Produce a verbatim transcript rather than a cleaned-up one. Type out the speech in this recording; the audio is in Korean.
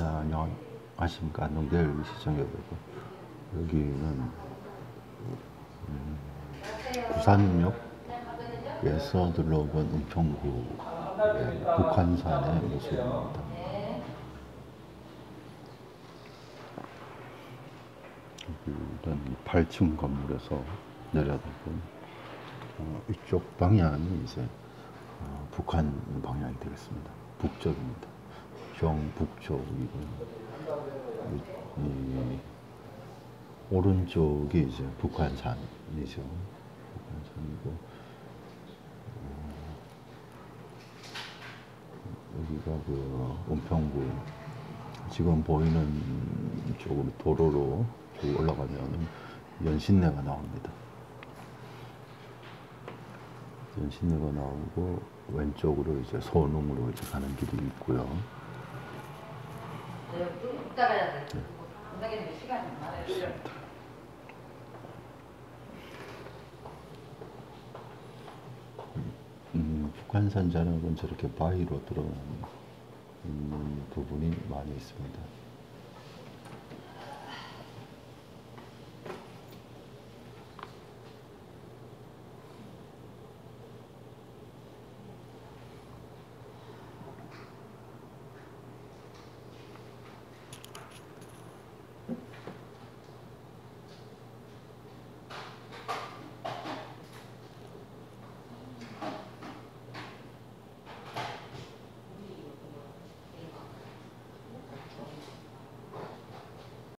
자, 안녕하십니까. 안동데일리 시청자 여러분. 여기는 음, 부산역에서 들러본 은평구 북한산의 모습입니다. 여기는 팔 층 건물에서 내려다본 어, 이쪽 방향이 이제 어, 북한 방향이 되겠습니다. 북쪽입니다. 경북쪽이고요. 이, 이, 오른쪽이 이제 북한산이죠. 북한산이고 어, 여기가 그 은평구 지금 보이는 쪽으로 도로로 올라가면 연신내가 나옵니다. 연신내가 나오고 왼쪽으로 이제 소농으로 이제 가는 길이 있고요. 네. 알겠습니다. 음, 북한산 자락은 저렇게 바위로 들어가는 부분이 많이 있습니다.